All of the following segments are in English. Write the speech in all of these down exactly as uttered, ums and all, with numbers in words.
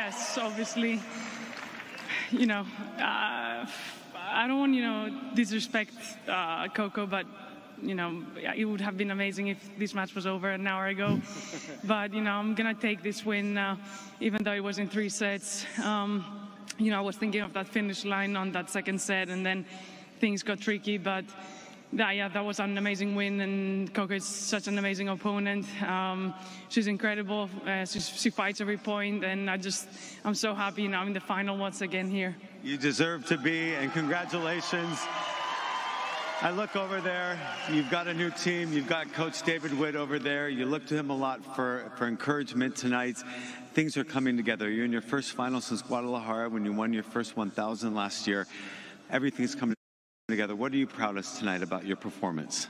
yes, obviously, you know, uh, I don't want, you know, disrespect uh, Coco, but, you know, it would have been amazing if this match was over an hour ago. But, you know, I'm going to take this win, uh, even though it was in three sets. Um, you know, I was thinking of that finish line on that second set, and then things got tricky. But, that, yeah, that was an amazing win, and Coco is such an amazing opponent. Um, she's incredible. Uh, she, she fights every point, and I just, I'm so happy, you know, I'm in the final once again here. You deserve to be, and congratulations. I look over there, you've got a new team, you've got Coach David Witt over there, you look to him a lot for, for encouragement tonight. Things are coming together. You're in your first final since Guadalajara when you won your first one thousand last year. Everything's coming together. What are you proudest tonight about your performance?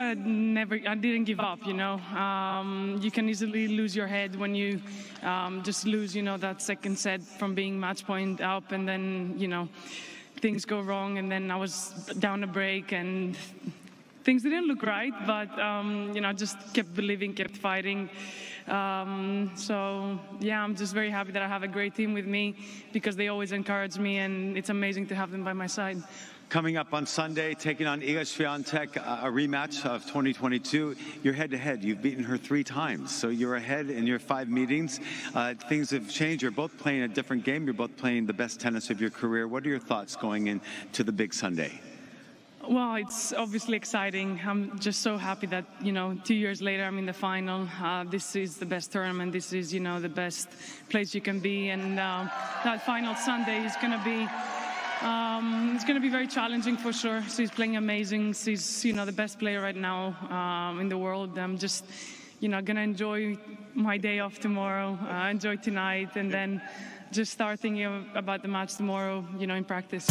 I never, I didn't give up, you know. Um, you can easily lose your head when you um, just lose, you know, that second set from being match point up, and then, you know, things go wrong, and then I was down a break and things didn't look right, but um, you know, I just kept believing, kept fighting. Um, so yeah, I'm just very happy that I have a great team with me, because they always encourage me, and it's amazing to have them by my side. Coming up on Sunday, taking on Iga Swiatek, a rematch of twenty twenty-two. You're head-to-head. You've beaten her three times, so you're ahead in your five meetings. Uh, things have changed. You're both playing a different game. You're both playing the best tennis of your career. What are your thoughts going into the big Sunday? Well, it's obviously exciting. I'm just so happy that, you know, two years later I'm in the final. Uh, this is the best tournament. This is, you know, the best place you can be. And uh, that final Sunday is going to be... Um, it's going to be very challenging for sure. She's playing amazing. She's, you know, the best player right now um, in the world. I'm just, you know, going to enjoy my day off tomorrow, uh, enjoy tonight, and then just start thinking about the match tomorrow, you know, in practice.